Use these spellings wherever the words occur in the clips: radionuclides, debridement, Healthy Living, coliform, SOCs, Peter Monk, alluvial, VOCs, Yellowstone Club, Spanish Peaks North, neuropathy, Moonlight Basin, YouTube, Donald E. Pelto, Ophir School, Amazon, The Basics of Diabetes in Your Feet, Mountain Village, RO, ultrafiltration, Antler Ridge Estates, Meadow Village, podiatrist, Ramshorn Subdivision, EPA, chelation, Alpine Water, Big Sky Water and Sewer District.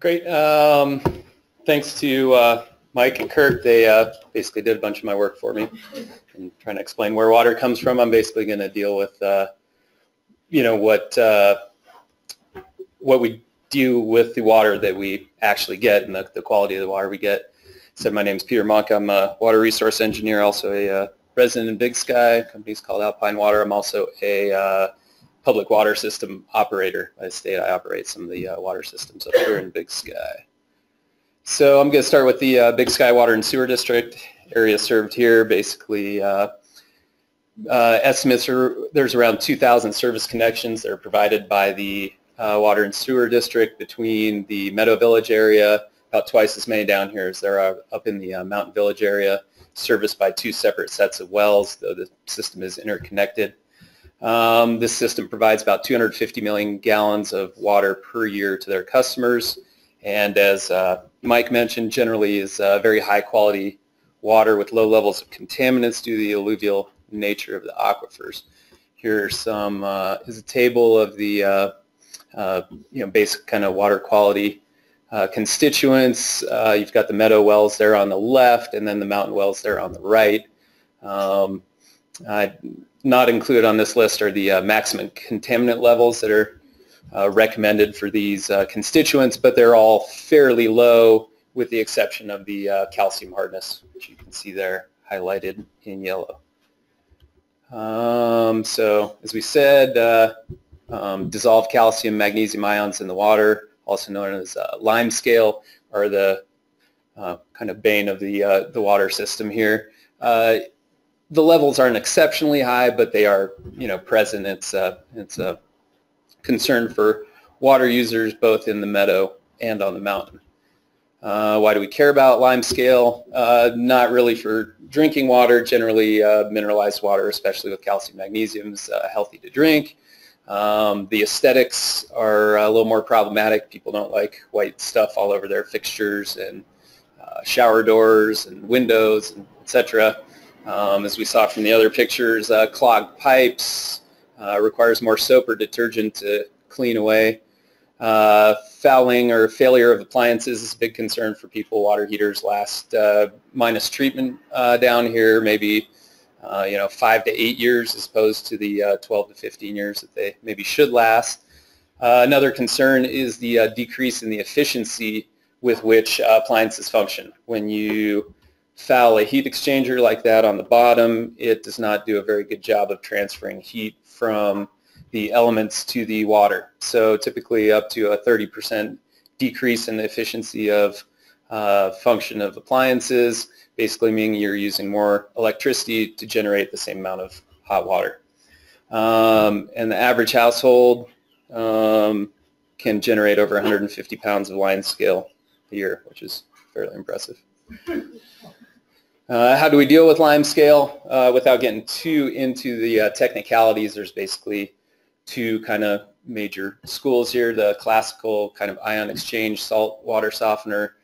Great. Thanks to Mike and Kirk. They basically did a bunch of my work for me. I'm trying to explain where water comes from. I'm basically going to deal with, you know, what we do with the water that we actually get and the quality of the water we get. So my name's Peter Monk. I'm a water resource engineer, also a resident in Big Sky. The company's called Alpine Water. I'm also a public water system operator. By state, I operate some of the water systems up here in Big Sky. So I'm going to start with the Big Sky Water and Sewer District area served here. Basically, estimates are there's around 2,000 service connections that are provided by the Water and Sewer District between the Meadow Village area, about twice as many down here as there are up in the Mountain Village area, serviced by two separate sets of wells, though the system is interconnected. This system provides about 250 million gallons of water per year to their customers, and as Mike mentioned, generally is very high quality water with low levels of contaminants due to the alluvial nature of the aquifers. Here's some is a table of the you know, basic kind of water quality constituents. You've got the meadow wells there on the left, and then the mountain wells there on the right. Not included on this list are the maximum contaminant levels that are recommended for these constituents, but they're all fairly low with the exception of the calcium hardness, which you can see there highlighted in yellow. So as we said, dissolved calcium magnesium ions in the water, also known as lime scale, are the kind of bane of the water system here. The levels aren't exceptionally high, but they are, you know, present. It's a concern for water users both in the meadow and on the mountain. Why do we care about lime scale? Not really for drinking water. Generally, mineralized water, especially with calcium magnesium, is healthy to drink. The aesthetics are a little more problematic. People don't like white stuff all over their fixtures and shower doors and windows, and etc. As we saw from the other pictures, clogged pipes requires more soap or detergent to clean away. Fouling or failure of appliances is a big concern for people. Water heaters last minus treatment down here, maybe 5 to 8 years as opposed to the 12 to 15 years that they maybe should last. Another concern is the decrease in the efficiency with which appliances function. When you foul a heat exchanger like that on the bottom, it does not do a very good job of transferring heat from the elements to the water. So typically up to a 30% decrease in the efficiency of function of appliances, basically meaning you're using more electricity to generate the same amount of hot water. And the average household can generate over 150 pounds of lime scale a year, which is fairly impressive. How do we deal with lime scale? Without getting too into the technicalities, there's basically two kind of major schools here. The classical kind of ion exchange salt water softener.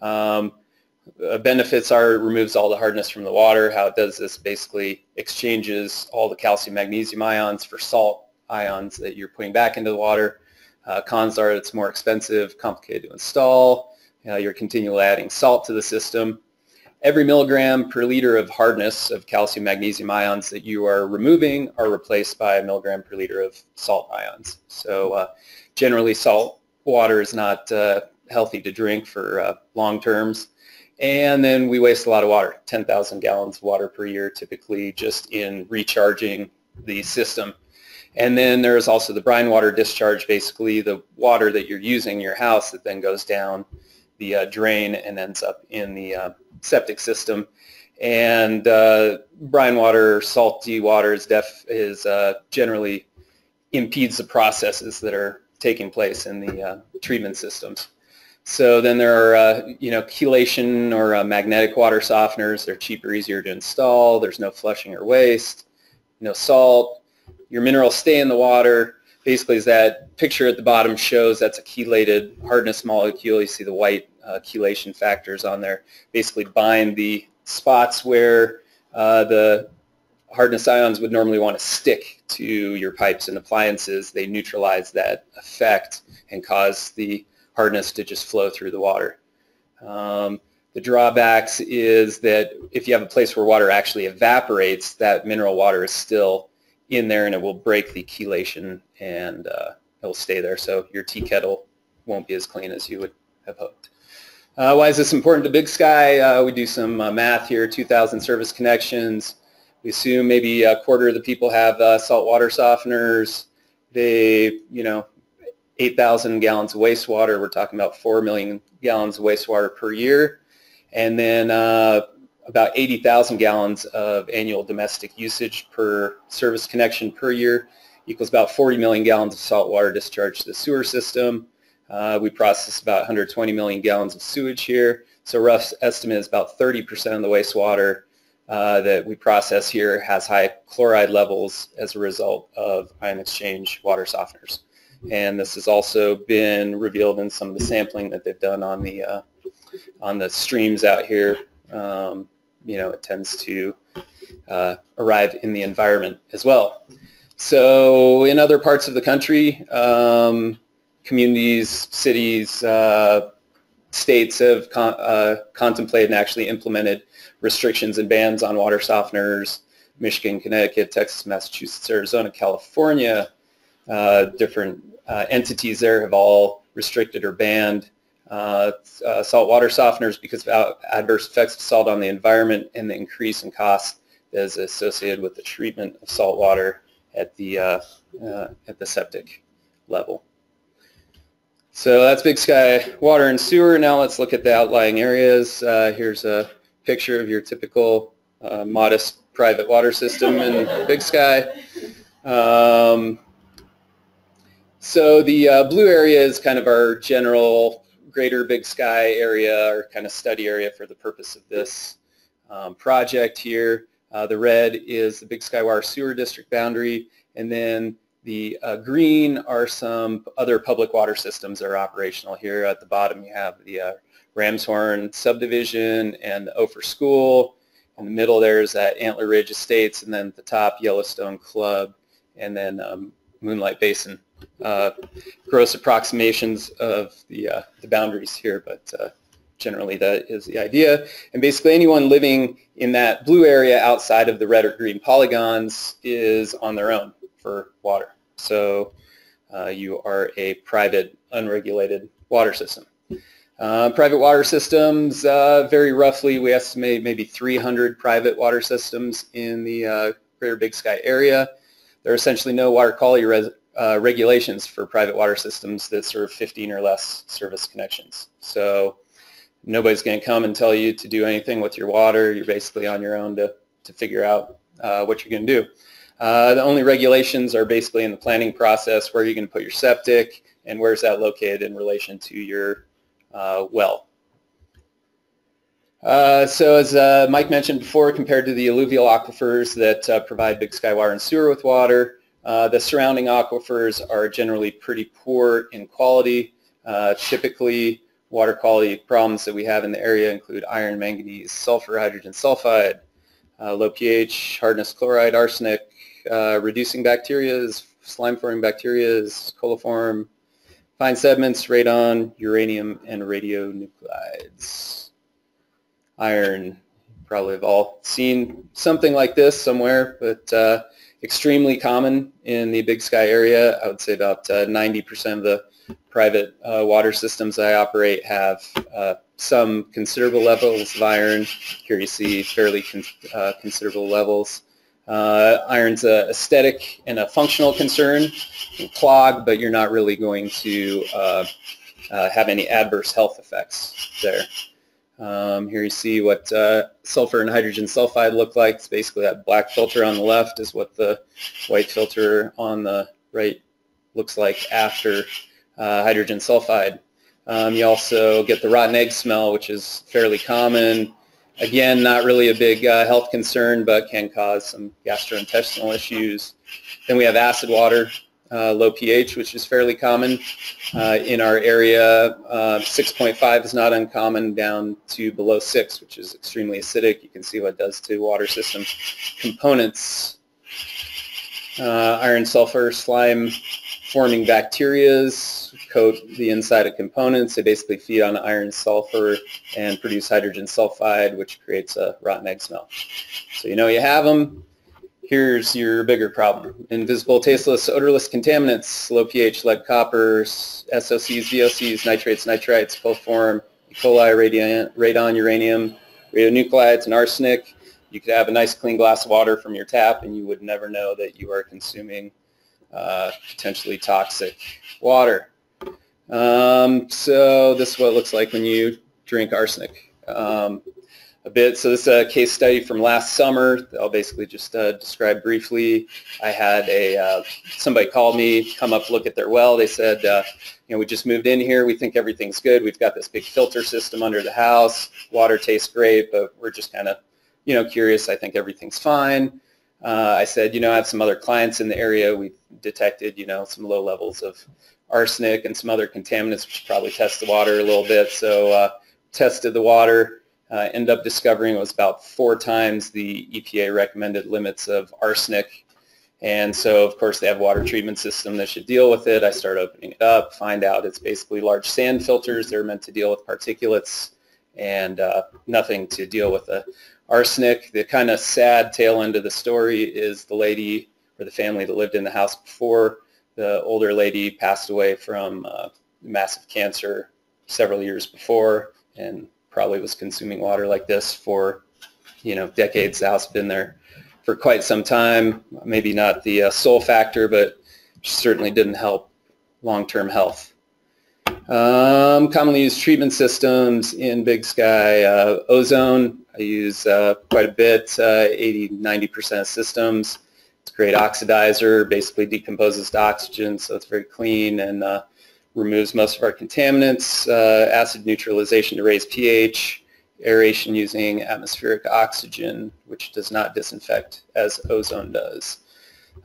Benefits are it removes all the hardness from the water. How it does this basically exchanges all the calcium magnesium ions for salt ions that you're putting back into the water. Cons are it's more expensive, complicated to install. You're continually adding salt to the system. Every milligram per liter of hardness of calcium magnesium ions that you are removing are replaced by a milligram per liter of salt ions. So generally salt water is not healthy to drink for long terms. And then we waste a lot of water, 10,000 gallons of water per year typically just in recharging the system. And then there's also the brine water discharge, basically the water that you're using in your house that then goes down the drain and ends up in the septic system. And brine water, salty water generally impedes the processes that are taking place in the treatment systems. So then there are, chelation or magnetic water softeners. They're cheaper, easier to install. There's no flushing or waste, no salt. Your minerals stay in the water. Basically, as that picture at the bottom shows, that's a chelated hardness molecule. You see the white chelation factors on there. Basically bind the spots where the hardness ions would normally want to stick to your pipes and appliances. They neutralize that effect and cause the hardness to just flow through the water. The drawbacks is that if you have a place where water actually evaporates, that mineral water is still in there and it will break the chelation and it will stay there. So your tea kettle won't be as clean as you would have hoped. Why is this important to Big Sky? We do some math here, 2,000 service connections. We assume maybe a quarter of the people have saltwater softeners. They, 8,000 gallons of wastewater. We're talking about 4 million gallons of wastewater per year. And then about 80,000 gallons of annual domestic usage per service connection per year equals about 40 million gallons of saltwater discharged to the sewer system. We process about 120 million gallons of sewage here. So rough estimate is about 30% of the wastewater that we process here has high chloride levels as a result of ion exchange water softeners. And this has also been revealed in some of the sampling that they've done on the streams out here. It tends to arrive in the environment as well. So in other parts of the country, communities, cities, states have contemplated and actually implemented restrictions and bans on water softeners. Michigan, Connecticut, Texas, Massachusetts, Arizona, California, different entities there have all restricted or banned salt water softeners because of adverse effects of salt on the environment and the increase in cost that is associated with the treatment of salt water at the septic level. So that's Big Sky Water and Sewer. Now let's look at the outlying areas. Here's a picture of your typical modest private water system in Big Sky. So the blue area is kind of our general greater Big Sky area or kind of study area for the purpose of this project here. The red is the Big Sky Water Sewer District boundary, and then the green are some other public water systems that are operational here. At the bottom you have the Ramshorn Subdivision and the Ophir School. In the middle there is that Antler Ridge Estates, and then at the top Yellowstone Club, and then Moonlight Basin. Gross approximations of the boundaries here, but generally that is the idea. And basically anyone living in that blue area outside of the red or green polygons is on their own for water. So you are a private, unregulated water system. Private water systems, very roughly, we estimate maybe 300 private water systems in the greater Big Sky area. There are essentially no water quality regulations for private water systems that serve 15 or less service connections. So nobody's going to come and tell you to do anything with your water. You're basically on your own to figure out what you're going to do. The only regulations are basically in the planning process, where you're going to put your septic and where's that located in relation to your well. So as Mike mentioned before, compared to the alluvial aquifers that provide Big Sky Water and Sewer with water, the surrounding aquifers are generally pretty poor in quality. Typically, water quality problems that we have in the area include iron, manganese, sulfur, hydrogen sulfide, low pH, hardness chloride, arsenic, reducing bacteria, slime-forming bacteria, coliform, fine sediments, radon, uranium, and radionuclides. Iron, probably have all seen something like this somewhere, but extremely common in the Big Sky area. I would say about 90% of the private water systems I operate have some considerable levels of iron. Here you see fairly considerable levels. Iron's an aesthetic and a functional concern. You clog, but you're not really going to have any adverse health effects there. Here you see what sulfur and hydrogen sulfide look like. It's basically that black filter on the left is what the white filter on the right looks like after hydrogen sulfide. You also get the rotten egg smell, which is fairly common. Again, not really a big health concern, but can cause some gastrointestinal issues. Then we have acid water, low pH, which is fairly common in our area. 6.5 is not uncommon, down to below 6, which is extremely acidic. You can see what it does to water system components. Iron, sulfur, slime forming bacterias coat the inside of components. They basically feed on iron sulfur and produce hydrogen sulfide, which creates a rotten egg smell. So you know you have them. Here's your bigger problem. Invisible, tasteless, odorless contaminants, low pH, lead, copper, SOCs, VOCs, nitrates, nitrites, coliform, E. coli, radon, uranium, radionuclides, and arsenic. You could have a nice clean glass of water from your tap and you would never know that you are consuming potentially toxic water. So this is what it looks like when you drink arsenic. So this is a case study from last summer. I'll basically just describe briefly. I had a somebody called me, come up, look at their well. They said, you know, we just moved in here. We think everything's good. We've got this big filter system under the house. Water tastes great, but we're just kind of, you know, curious. I think everything's fine. I said, you know, I have some other clients in the area. We've detected, you know, some low levels of arsenic and some other contaminants. We should probably test the water a little bit. So tested the water. Ended up discovering it was about 4 times the EPA recommended limits of arsenic. And so, of course, they have a water treatment system that should deal with it. I start opening it up, find out it's basically large sand filters. They're meant to deal with particulates and nothing to deal with the arsenic. The kind of sad tail end of the story is the lady or the family that lived in the house before, the older lady passed away from massive cancer several years before, and probably was consuming water like this for, you know, decades. The house had been there for quite some time. Maybe not the sole factor, but certainly didn't help long-term health. Commonly used treatment systems in Big Sky: ozone. I use quite a bit, 80–90% of systems. It's a great oxidizer. Basically decomposes to oxygen, so it's very clean and removes most of our contaminants. Acid neutralization to raise pH, aeration using atmospheric oxygen, which does not disinfect as ozone does.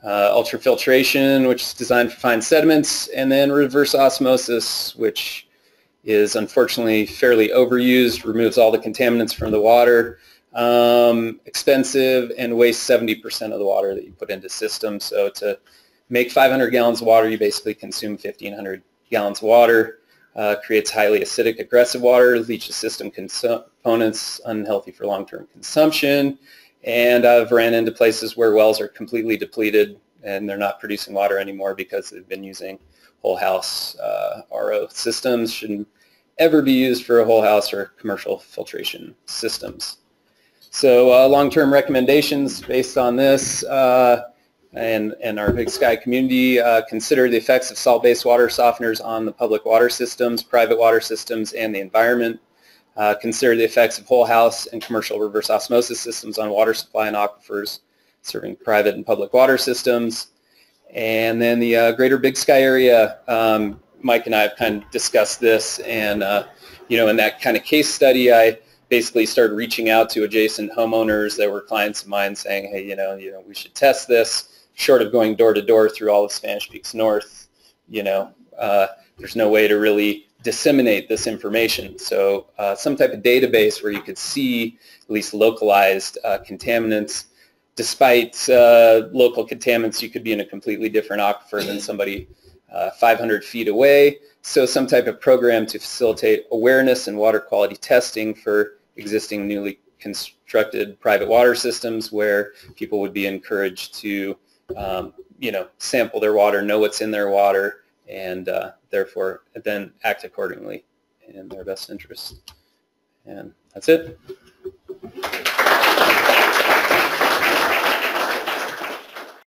Ultrafiltration, which is designed for fine sediments, and then reverse osmosis, which is unfortunately fairly overused, removes all the contaminants from the water. Expensive and wastes 70% of the water that you put into systems. So to make 500 gallons of water, you basically consume 1,500 gallons of water. Creates highly acidic, aggressive water, leaches system components, unhealthy for long-term consumption. And I've ran into places where wells are completely depleted and they're not producing water anymore because they've been using whole house RO systems. Shouldn't ever be used for a whole house or commercial filtration systems. So long-term recommendations based on this. And our Big Sky community, consider the effects of salt-based water softeners on the public water systems, private water systems, and the environment. Consider the effects of whole house and commercial reverse osmosis systems on water supply and aquifers serving private and public water systems. And then the greater Big Sky area, Mike and I have kind of discussed this, and you know, in that kind of case study, I basically started reaching out to adjacent homeowners that were clients of mine saying, hey, you know, we should test this. Short of going door to door through all of Spanish Peaks North, you know, there's no way to really disseminate this information. So some type of database where you could see at least localized contaminants. Despite local contaminants, you could be in a completely different aquifer than somebody 500 feet away. So some type of program to facilitate awareness and water quality testing for existing newly constructed private water systems, where people would be encouraged to you know, sample their water, know what's in their water, and therefore then act accordingly in their best interest. And that's it.